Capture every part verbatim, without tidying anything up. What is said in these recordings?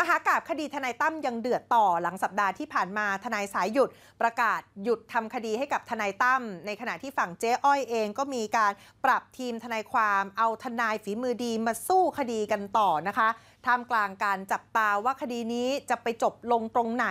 มหากาพย์คดีทนายตั้มยังเดือดต่อหลังสัปดาห์ที่ผ่านมาทนายสายหยุดประกาศหยุดทำคดีให้กับทนายตั้มในขณะที่ฝั่งเจ๊อ้อยเองก็มีการปรับทีมทนายความเอาทนายฝีมือดีมาสู้คดีกันต่อนะคะท่ามกลางการจับตาว่าคดีนี้จะไปจบลงตรงไหน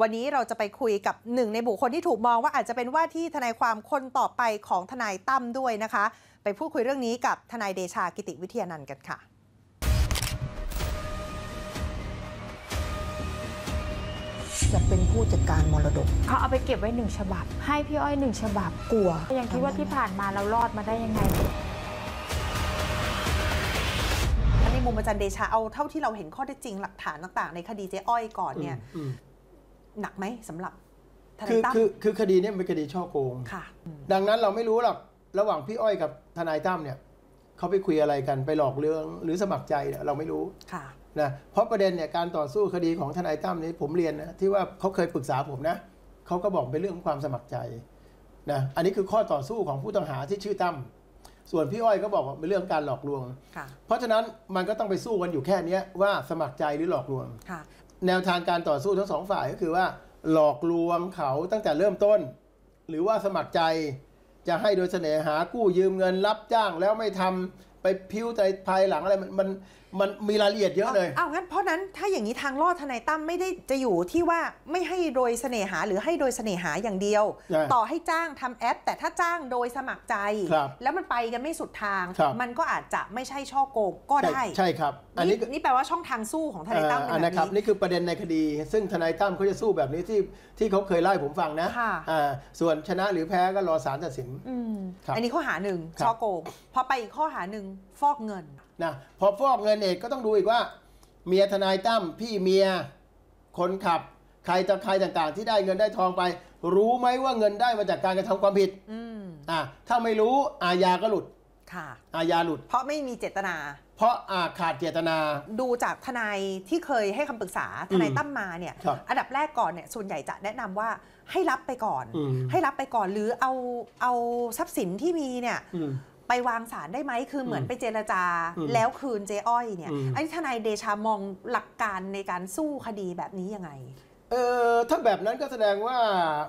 วันนี้เราจะไปคุยกับหนึ่งในบุคคลที่ถูกมองว่าอาจจะเป็นว่าที่ทนายความคนต่อไปของทนายตั้มด้วยนะคะไปพูดคุยเรื่องนี้กับทนายเดชากิติวิทยานันท์กันค่ะจะเป็นผู้จัดการมรดกเขาเอาไปเก็บไว้หนึ่งฉบับให้พี่อ้อยหนึ่งฉบับกลัวยังคิดว่าที่ผ่านมาเรารอดมาได้ยังไงในมุมอาจารย์เดชาเอาเท่าที่เราเห็นข้อเท็จจริงหลักฐานต่างๆในคดีเจ๊อ้อยก่อนเนี่ยหนักไหมสำหรับทนายตั้มคือคือคดีนี้เป็นคดีช่อโกงค่ะดังนั้นเราไม่รู้หรอกระหว่างพี่อ้อยกับทนายตั้มเนี่ยเขาไปคุยอะไรกันไปหลอกเรื่องหรือสมัครใจเราไม่รู้ค่ะนะเพราะประเด็นเนี่ยการต่อสู้คดีของทนายตั้มนี้ผมเรียนนะที่ว่าเขาเคยปรึกษาผมนะเขาก็บอกเป็นเรื่องของความสมัครใจนะอันนี้คือข้อต่อสู้ของผู้ต้องหาที่ชื่อตั้มส่วนพี่อ้อยก็บอกว่าเป็นเรื่องการหลอกลวงเพราะฉะนั้นมันก็ต้องไปสู้กันอยู่แค่นี้ว่าสมัครใจหรือหลอกลวงแนวทางการต่อสู้ทั้งสองฝ่ายก็คือว่าหลอกลวงเขาตั้งแต่เริ่มต้นหรือว่าสมัครใจจะให้โดยเสน่หากู้ยืมเงินรับจ้างแล้วไม่ทำไปพิ้วใจภายหลังอะไรมันมันมันมีรายละเอียดเยอะเลยอ้าวงั้นเพราะนั้นถ้าอย่างนี้ทางรอดทนายตั้มไม่ได้จะอยู่ที่ว่าไม่ให้โดยเสน่หาหรือให้โดยเสน่หาอย่างเดียวต่อให้จ้างทำแอปแต่ถ้าจ้างโดยสมัครใจแล้วมันไปกันไม่สุดทางมันก็อาจจะไม่ใช่ช่อโกงก็ได้ใช่ครับอันนี้นี่แปลว่าช่องทางสู้ของทนายตั้มเป็นแบบนี้นะครับนี่คือประเด็นในคดีซึ่งทนายตั้มเขาจะสู้แบบนี้ที่ที่เขาเคยไล่ผมฟังนะส่วนชนะหรือแพ้ก็รอศาลตัดสินอันนี้ข้อหาหนึ่งช่อโกงพอไปอีกข้อหาหนึ่งฟอกเงินนะพอฟอกเงินเอกก็ต้องดูอีกว่าเมียทนายตั้มพี่เมียคนขับใครต่อใครต่างๆที่ได้เงินได้ทองไปรู้ไหมว่าเงินได้มาจากการกระทำความผิดอ่าถ้าไม่รู้อาญาก็หลุดค่ะอาญาหลุดเพราะไม่มีเจตนาเพราะอาขาดเจตนาดูจากทนายที่เคยให้คำปรึกษาทนายตั้มมาเนี่ยอันดับแรกก่อนเนี่ยส่วนใหญ่จะแนะนำว่าให้รับไปก่อนให้รับไปก่อนหรือเอาเอาทรัพย์สินที่มีเนี่ยไปวางสารได้ไหมคือเหมือนไปเจรจาแล้วคืนเจ๊อ้อยเนี่ยอันนี้ทนายเดชามองหลักการในการสู้คดีแบบนี้ยังไงเออถ้าแบบนั้นก็แสดงว่า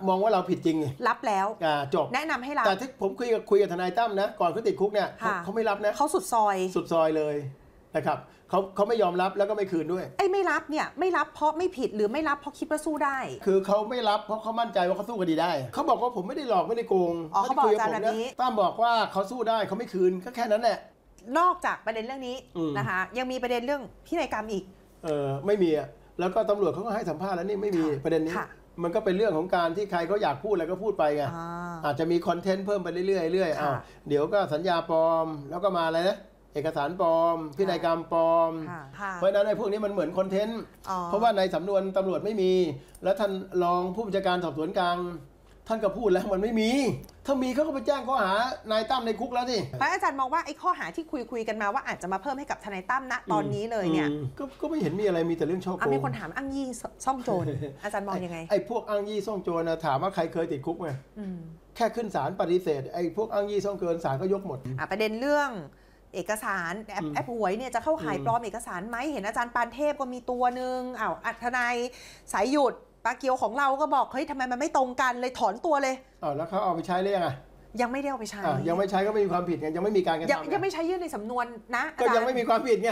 มองว่าเราผิดจริงรับแล้วจบแนะนำให้รับแต่ที่ผมคุยกับคุยกับทนายตั้มนะก่อนเขาติดคุกเนี่ยเขาไม่รับนะเขาสุดซอยสุดซอยเลยนะครับเขาเขาไม่ยอมรับแล้วก็ไม่คืนด้วยไอ้ไม่รับเนี่ยไม่รับเพราะไม่ผิดหรือไม่รับเพราะคิดว่าสู้ได้คือเขาไม่รับเพราะเขามั่นใจว่าเขาสู้คดีได้เขาบอกว่าผมไม่ได้หลอกไม่ได้โกงอ๋อเขาบอกจานนี้ตั้มบอกว่าเขาสู้ได้เขาไม่คืนก็แค่นั้นแหละนอกจากประเด็นเรื่องนี้นะคะยังมีประเด็นเรื่องพินัยกรรมอีกเออไม่มีอะแล้วก็ตำรวจเขาก็ให้สัมภาษณ์แล้วนี่ไม่มีประเด็นนี้มันก็เป็นเรื่องของการที่ใครเขาอยากพูดอะไรก็พูดไปไงอาจจะมีคอนเทนต์เพิ่มไปเรื่อยๆเรื่อยๆอ้าวเดี๋ยวก็สัญญาปลอมแล้วก็มาอะไรนะเอกสารปลอมพินัยกรรมปลอมเพราะฉะนั้นไอ้พวกนี้มันเหมือนคอนเทนต์เพราะว่าในสำนวนตำรวจไม่มีแล้วท่านรองผู้บัญชาการสอบสวนกลางท่านก็พูดแล้วมันไม่มีถ้ามีเขาก็ไปแจ้งข้อหานายตั้มในคุกแล้วสิพระอาจารย์มองว่าไอ้ข้อหาที่คุยคุยกันมาว่าอาจจะมาเพิ่มให้กับทนายตั้มณตอนนี้เลยเนี่ยก็ไม่เห็นมีอะไรมีแต่เรื่องชอบโกงมีคนถามอ้างยี่ซ่องโจรอาจารย์มองยังไงไอ้พวกอ้างยี่ซ่องโจรถามว่าใครเคยติดคุกไหมแค่ขึ้นศาลปฏิเสธไอ้พวกอ้างยี่ซ่องโจรศาลก็ยกหมดประเด็นเรื่องเอกสารแอปแอปหวยเนี่ยจะเข้าขายปลอมเอกสารไหมเห็นอาจารย์ปานเทพก็มีตัวหนึ่งอ้าวทนายสายหยุดปาเกียวของเราก็บอกเฮ้ยทำไมมันไม่ตรงกันเลยถอนตัวเลยอ้าวแล้วเขาเอาไปใช้หรือยังไงยังไม่ได้เอาไปใช้ยังไม่ใช้ก็ไม่มีความผิดไงยังไม่มีการกระทำยังไม่ใช้ยื่นในสำนวนนะก็ยังไม่มีความผิดไง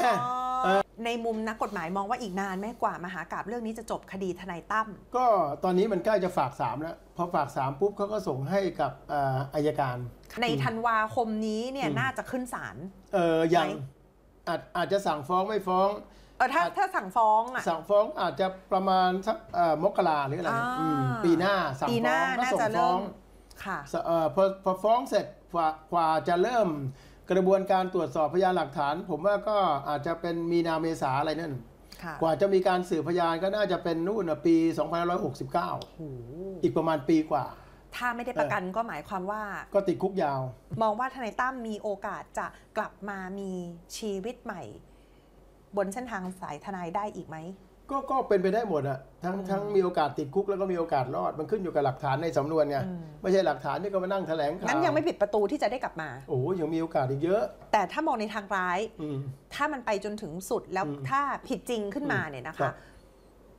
ในมุมนักกฎหมายมองว่าอีกนานไหมกว่ามหากาพย์เรื่องนี้จะจบคดีทนายตั้มก็ตอนนี้มันใกล้จะฝากสามแล้วพอฝากสามปุ๊บเขาก็ส่งให้กับอัยการในธันวาคมนี้เนี่ยน่าจะขึ้นศาลเออยังอาจอาจจะสั่งฟ้องไม่ฟ้องเออถ้าถ้าสั่งฟ้องอ่ะสั่งฟ้องอาจจะประมาณสักมกราหรืออะไรปีหน้าสั่งฟ้องก็ส่งฟ้องค่ะพอพอฟ้องเสร็จกว่าจะเริ่มกระบวนการตรวจสอบพยานหลักฐานผมว่าก็อาจจะเป็นมีนาเมษาอะไรนั่นกว่าจะมีการสืบพยานก็น่าจะเป็นนู่นปีสองพันห้าร้อยหกสิบเก้าอีกประมาณปีกว่าถ้าไม่ได้ประกันก็หมายความว่าก็ติดคุกยาวมองว่าทนายตั้มมีโอกาสจะกลับมามีชีวิตใหม่บนเส้นทางสายทนายได้อีกไหม ก็ก็เป็นไปได้หมดอะทั้งทั้งมีโอกาสติดคุกแล้วก็มีโอกาสรอดมันขึ้นอยู่กับหลักฐานในสำนวนไงไม่ใช่หลักฐานที่ก็มานั่งแถลงข่าวนั้นยังไม่ปิดประตูที่จะได้กลับมาโอ้ยังมีโอกาสอีกเยอะแต่ถ้ามองในทางร้ายถ้ามันไปจนถึงสุดแล้วถ้าผิดจริงขึ้นมาเนี่ยนะคะ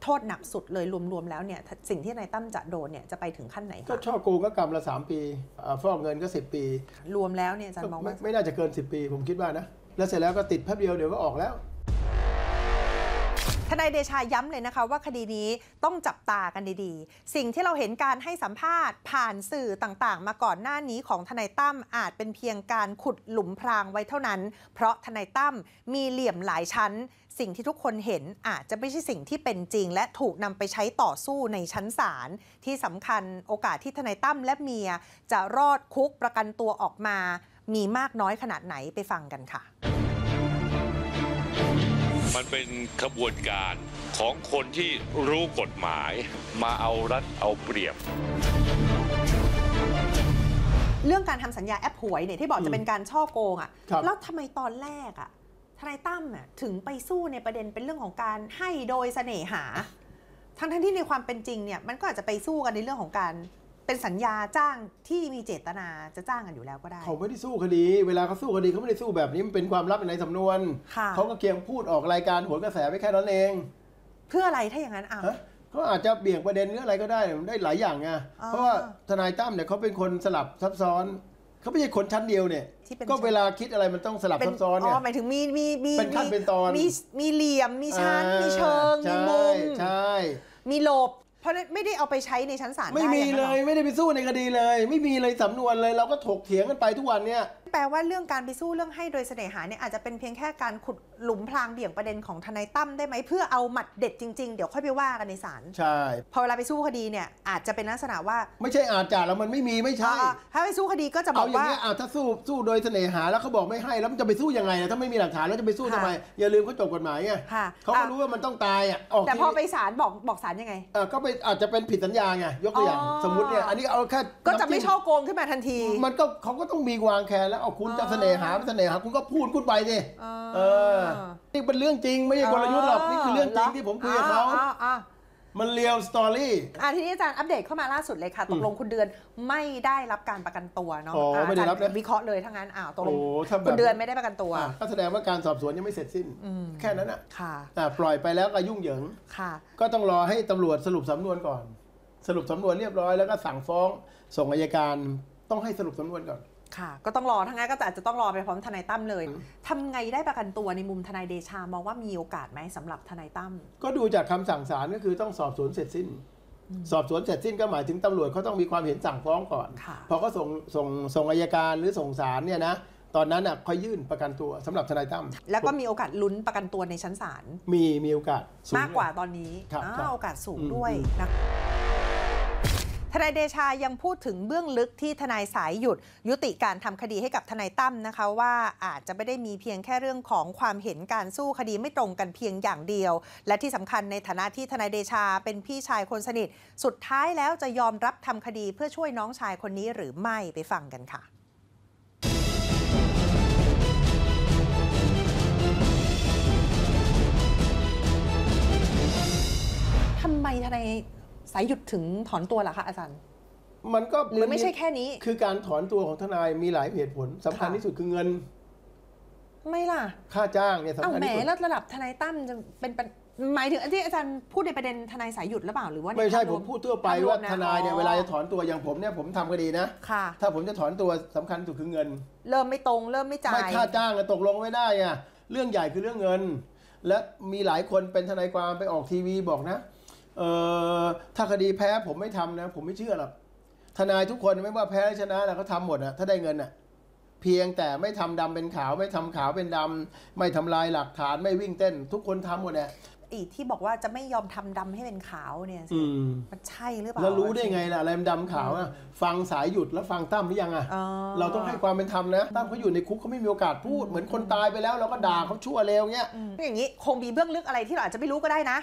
โทษหนักสุดเลยรวมๆแล้วเนี่ยสิ่งที่นายตั้มจะโดนเนี่ยจะไปถึงขั้นไหนก็ช่อโกงก็กรรมละสามปีฟอกเงินก็สิบปีรวมแล้วเนี่ยอาจารย์มองว่าไม่น่าจะเกินสิบปีผมคิดว่านะแล้วเสร็จแล้วก็ติดแป๊บเดียวเดี๋ยวก็ออกแล้วทนายเดชาย้ำเลยนะคะว่าคดีนี้ต้องจับตากันดีๆสิ่งที่เราเห็นการให้สัมภาษณ์ผ่านสื่อต่างๆมาก่อนหน้านี้ของทนายตั้มอาจเป็นเพียงการขุดหลุมพรางไว้เท่านั้นเพราะทนายตั้มมีเหลี่ยมหลายชั้นสิ่งที่ทุกคนเห็นอาจจะไม่ใช่สิ่งที่เป็นจริงและถูกนำไปใช้ต่อสู้ในชั้นศาลที่สำคัญโอกาสที่ทนายตั้มและเมียจะรอดคุกประกันตัวออกมามีมากน้อยขนาดไหนไปฟังกันค่ะมันเป็นขบวนการของคนที่รู้กฎหมายมาเอารัดเอาเปรียบเรื่องการทำสัญญาแอปหวยเนี่ยที่บอกจะเป็นการช่อโกงอ่ะแล้วทำไมตอนแรกอ่ะทนายตั้มอ่ะถึงไปสู้ในประเด็นเป็นเรื่องของการให้โดยเสน่หาทั้งทั้งที่ในความเป็นจริงเนี่ยมันก็อาจจะไปสู้กันในเรื่องของการเป็นสัญญาจ้างที่มีเจตนาจะจ้างกันอยู่แล้วก็ได้เขาไม่ได้สู้คดีเวลาเขาสู้คดีเขาไม่ได้สู้แบบนี้มันเป็นความลับในสำนวนเขาก็เพียงพูดออกรายการหัวกระแสไปแค่นั้นเองเพื่ออะไรถ้าอย่างนั้นเอาเขาอาจจะเบี่ยงประเด็นเรื่องอะไรก็ได้มันได้หลายอย่างไงเพราะว่าทนายตั้มเนี่ยเขาเป็นคนสลับซับซ้อนเขาไม่ใช่คนชั้นเดียวเนี่ยก็เวลาคิดอะไรมันต้องสลับซับซ้อนเนี่ยหมายถึงมีมีมีเป็นขั้นเป็นตอนมีมีเหลี่ยมมีชั้นมีเชิงมีมุมใช่มีหลบเพราะไม่ได้เอาไปใช้ในชั้นศาลไม่มีเลยไม่ได้ไปสู้ในคดีเลยไม่มีเลยสำนวนเลยเราก็ถกเถียงกันไปทุกวันเนี่ยแปลว่าเรื่องการไปสู้เรื่องให้โดยเสน่หาเนี่ยอาจจะเป็นเพียงแค่การขุดหลุมพรางเบี่ยงประเด็นของทนายตั้มได้ไหมเพื่อเอาหมัดเด็ดจริงๆเดี๋ยวค่อยไปว่ากันในศาลใช่พอเวลาไปสู้คดีเนี่ยอาจจะเป็นลักษณะว่าไม่ใช่อาจจะแล้วมันไม่มีไม่ใช่ถ้าไปสู้คดีก็จะบอกว่าเอาถ้าสู้สู้โดยเสน่หาแล้วเขาบอกไม่ให้แล้วมันจะไปสู้ยังไงถ้าไม่มีหลักฐานแล้วจะไปสู้ทำไมอย่าลืมเขาจบกฎหมายไงเขาก็รู้ว่ามันต้องตายอ่ะแต่พอไปศาลบอกบอกศาลยังไงเออก็ไปอาจจะเป็นผิดสัญญาไงยกตัวอย่างสมมติเนี่ยอันนี้เอาแค่ก็จะไม่ช่อโกงขึ้นมาทันทีมันก็เขาก็ต้องมีวางแผนแล้วเอาคุณจะเสน่หาเสน่หาคุณก็พูดคุณไปสิเออนี่เป็นเรื่องจริงไม่ใช่กลยุทธ์หรอกนี่คือเรื่องจริงที่ผมคุยกับเขามันเรียลสตอรี่อ่ะทีนี้อาจารย์อัปเดตเข้ามาล่าสุดเลยค่ะตกลงคุณเดือนไม่ได้รับการประกันตัวเนาะอาจารย์วิเคราะห์เลยทั้งนั้นอ้าวตกลงคุณเดือนไม่ได้ประกันตัวก็แสดงว่าการสอบสวนยังไม่เสร็จสิ้นแค่นั้นอ่ะค่ะปล่อยไปแล้วก็ยุ่งเหยิงค่ะก็ต้องรอให้ตำรวจสรุปสำนวนก่อนสรุปสำนวนเรียบร้อยแล้วก็สั่งฟ้องส่งอัยการต้องให้สรุปสำนวนก่อนค่ะก็ต้องรอทั้งนั้นก็อาจจะต้องรอไปพร้อมทนายตั้มเลยทำไงได้ประกันตัวในมุมทนายเดชามองว่ามีโอกาสไหมสำหรับทนายตั้มก็ดูจากคำสั่งศาลก็คือต้องสอบสวนเสร็จสิ้นสอบสวนเสร็จสิ้นก็หมายถึงตำรวจเขาต้องมีความเห็นสั่งฟ้องก่อนพอเขาส่งส่งส่งอัยการหรือส่งศาลเนี่ยนะตอนนั้นอ่ะค่อยยื่นประกันตัวสำหรับทนายตั้มแล้วก็มีโอกาสลุ้นประกันตัวในชั้นศาลมีมีโอกาสมากกว่าตอนนี้โอกาสสูงด้วยนะทนายเดชายังพูดถึงเบื้องลึกที่ทนายสายหยุดยุติการทำคดีให้กับทนายตั้มนะคะว่าอาจจะไม่ได้มีเพียงแค่เรื่องของความเห็นการสู้คดีไม่ตรงกันเพียงอย่างเดียวและที่สำคัญในฐานะที่ทนายเดชาเป็นพี่ชายคนสนิทสุดท้ายแล้วจะยอมรับทำคดีเพื่อช่วยน้องชายคนนี้หรือไม่ไปฟังกันค่ะทำไมทนายสายหยุดถึงถอนตัวเหรอคะอาจารย์มันก็มันไม่ใช่แค่นี้คือการถอนตัวของทนายมีหลายเหตุผลสำคัญที่สุดคือเงินไม่ล่ะค่าจ้างเนี่ยสำคัญที่สุดเอาแหมแล้วระดับทนายตั้มจะเป็นหมายถึงที่อาจารย์พูดในประเด็นทนายสายหยุดหรือเปล่าหรือว่าไม่ใช่ผมพูดทั่วไปว่าทนายเนี่ยเวลาจะถอนตัวอย่างผมเนี่ยผมทำคดีนะถ้าผมจะถอนตัวสำคัญที่สุดคือเงินเริ่มไม่ตรงเริ่มไม่จ่ายไม่ค่าจ้างตกลงไม่ได้ไงเรื่องใหญ่คือเรื่องเงินและมีหลายคนเป็นทนายความไปออกทีวีบอกนะเออถ้าคดีแพ้ผมไม่ทำนะผมไม่เชื่อหรอกทนายทุกคนไม่ว่าแพ้ชนะแล้วเขาทำหมดนะถ้าได้เงินนะเพียงแต่ไม่ทำดำเป็นขาวไม่ทำขาวเป็นดำไม่ทำลายหลักฐานไม่วิ่งเต้นทุกคนทำหมดแหละอีที่บอกว่าจะไม่ยอมทำดำให้เป็นขาวเนี่ยมันใช่หรือเปล่าแล้วรู้ได้ไงล่ะอะไรมันดำขาวอ่ะฟังสายหยุดแล้วฟังตั้มหรือยังอ่ะเราต้องให้ความเป็นธรรมนะตั้มเขาอยู่ในคุกเขาไม่มีโอกาสพูดเหมือนคนตายไปแล้วเราก็ด่าเขาชั่วเลวเงี้ยอย่างนี้คงมีเบื้องลึกอะไรที่เราอาจจะไม่รู้ก็ได้นะ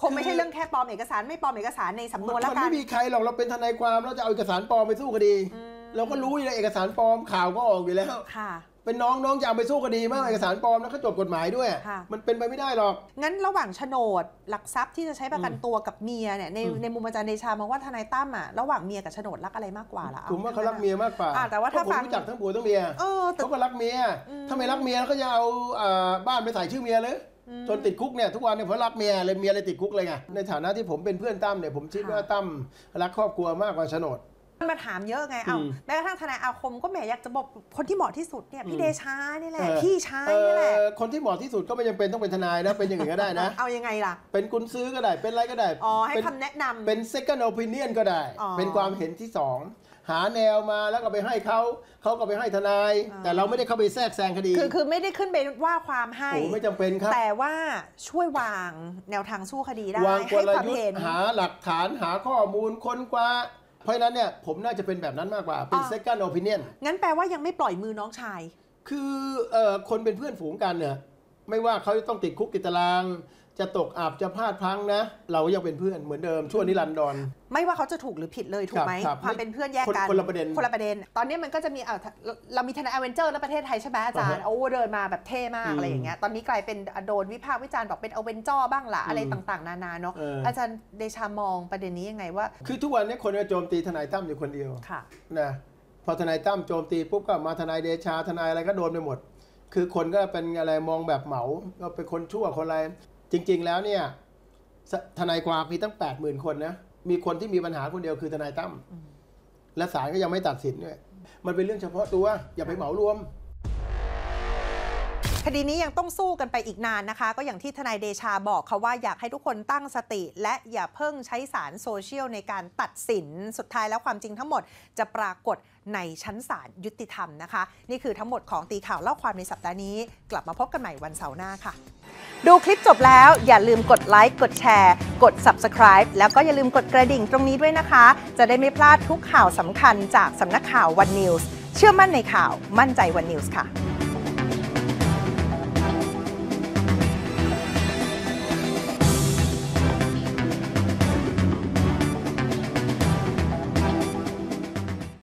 คงไม่ใช่เรื่องแค่ปลอมเอกสารไม่ปลอมเอกสารในสำนวนแล้วกันมันไม่มีใครหรอกเราเป็นทนายความเราจะเอาเอกสารปลอมไปสู้คดีเราก็รู้อยู่แล้วเอกสารปลอมข่าวก็ออกอยู่แล้ว เป็นน้องน้องจะเอาไปสู้คดีมากเอกสารปลอมแล้วก็จบกฎหมายด้วยมันเป็นไปไม่ได้หรอกงั้นระหว่างโฉนดหลักทรัพย์ที่จะใช้ประกันตัวกับเมียเนี่ยในในมุมอาจารย์เดชามองว่าทนายตั้มอ่ะระหว่างเมียกับโฉนดรักอะไรมากกว่าล่ะผมว่าเขารักเมียมากกว่าแต่ว่าถ้าผมรู้จักทั้งผัวทั้งเมียเขาก็รักเมียถ้าไม่รักเมียเขาจะเอาบ้านไปใส่ชื่อเมียเลยจนติดคุกเนี่ยทุกวันเนี่ยเพราะรักเมียเลยเมียเลยติดคุกเลยไงในฐานะที่ผมเป็นเพื่อนตั้มเนี่ยผมคิดว่าตั้มรักครอบครัวมากกว่าโฉนดมาถามเยอะไงเอาแม้กระทั่งทนายอาคมก็แหมอยากจะบอกคนที่เหมาะที่สุดเนี่ยพี่เดชานี่แหละพี่ชายนี่แหละคนที่เหมาะที่สุดก็ไม่จำเป็นต้องเป็นทนายนะเป็นอย่างอื่นก็ได้นะเอายังไงล่ะเป็นกุญซื้อก็ได้เป็นอะไรก็ได้อ๋อให้คำแนะนำเป็น second opinion ก็ได้เป็นความเห็นที่สองหาแนวมาแล้วก็ไปให้เขาเขาก็ไปให้ทนายแต่เราไม่ได้เข้าไปแทรกแซงคดีคือคือไม่ได้ขึ้นไปว่าความให้ไม่จำเป็นครับแต่ว่าช่วยวางแนวทางสู้คดีได้ให้ความเห็นหาหลักฐานหาข้อมูลค้นคว้าเพราะนั้นเนี่ยผมน่าจะเป็นแบบนั้นมากกว่าเป็น second opinion งั้นแปลว่ายังไม่ปล่อยมือน้องชายคือเอ่อคนเป็นเพื่อนฝูงกันเนี่ยไม่ว่าเขาจะต้องติดคุกติดตารางจะตกอับจะพลาดพลั้งนะเรายังเป็นเพื่อนเหมือนเดิมชั่วนิรันดรไม่ว่าเขาจะถูกหรือผิดเลยถูกไหมความเป็นเพื่อนแยกกันคนละประเด็นคนละประเด็นตอนนี้มันก็จะมีเออเรามีทนายอเวนเจอร์ในประเทศไทยใช่ไหมอาจารย์โอ้เดินมาแบบเท่มากอะไรอย่างเงี้ยตอนนี้กลายเป็นโดนวิพากษ์วิจารณ์บอกเป็นอเวนเจอร์บ้างล่ะอะไรต่างๆนานาเนาะอาจารย์เดชามองประเด็นนี้ยังไงว่าคือทุกวันนี้คนจะโจมตีทนายตั้มอยู่คนเดียวนะพอทนายตั้มโจมตีปุ๊บก็มาทนายเดชาทนายอะไรก็โดนไปหมดคือคนก็เป็นอะไรมองแบบเหมาก็เป็นคนชั่วคนอะไรจริงๆแล้วเนี่ยทนายความมีตั้ง แปดหมื่น คนนะมีคนที่มีปัญหาคนเดียวคือทนายตั้มและศาลก็ยังไม่ตัดสินด้วยมันเป็นเรื่องเฉพาะตัวอย่าไปเหมารวมคดีนี้ยังต้องสู้กันไปอีกนานนะคะก็อย่างที่ทนายเดชาบอกค่ะว่าอยากให้ทุกคนตั้งสติและอย่าเพิ่งใช้ศาลโซเชียลในการตัดสินสุดท้ายแล้วความจริงทั้งหมดจะปรากฏในชั้นศาลยุติธรรมนะคะนี่คือทั้งหมดของตีข่าวเล่าความในสัปดาห์นี้กลับมาพบกันใหม่วันเสาร์หน้าค่ะดูคลิปจบแล้วอย่าลืมกดไลค์กดแชร์กด ซับสไครบ์ แล้วก็อย่าลืมกดกระดิ่งตรงนี้ด้วยนะคะจะได้ไม่พลาดทุกข่าวสำคัญจากสำนักข่าววันนิวส์เชื่อมั่นในข่าวมั่นใจวันนิวส์ค่ะ